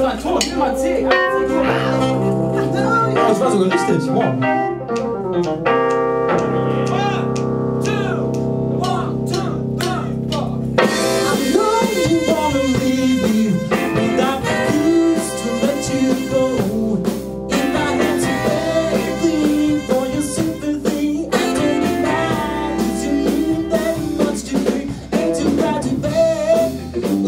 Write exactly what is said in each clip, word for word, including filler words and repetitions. war tot, immer C. Das war sogar richtig. Wow.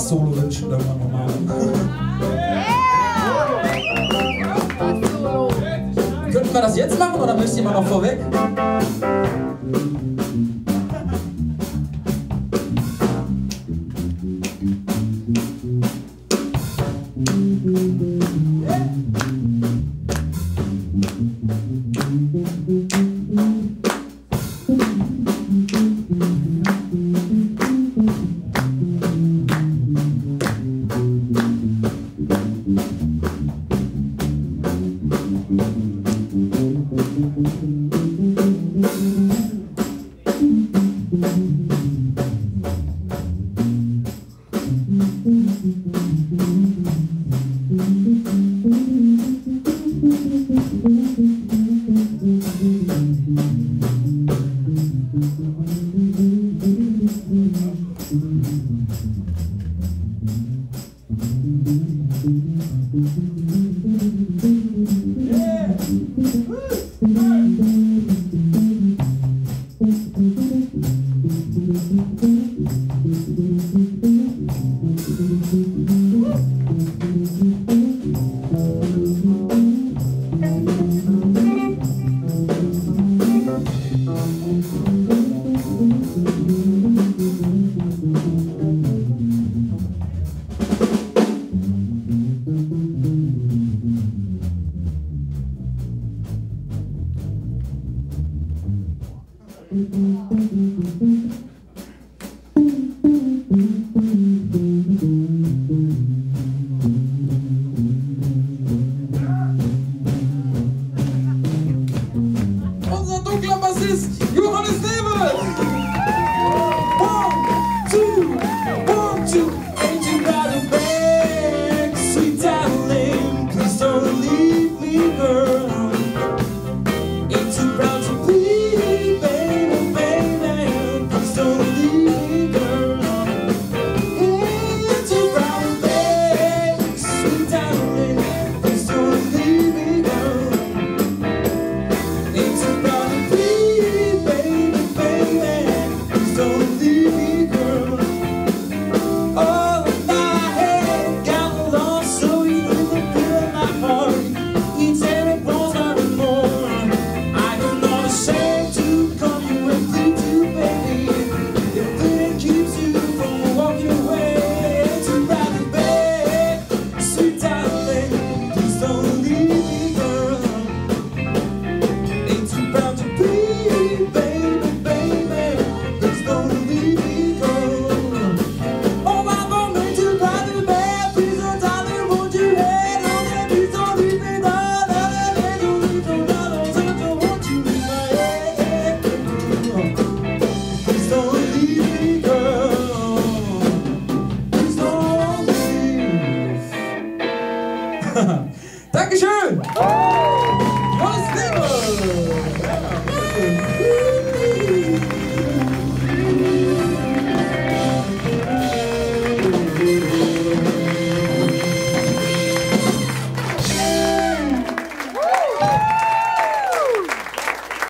Solo wünschen, dann mal normal. Könnten wir das jetzt machen oder müsst ihr mal noch vorweg? Obrigado.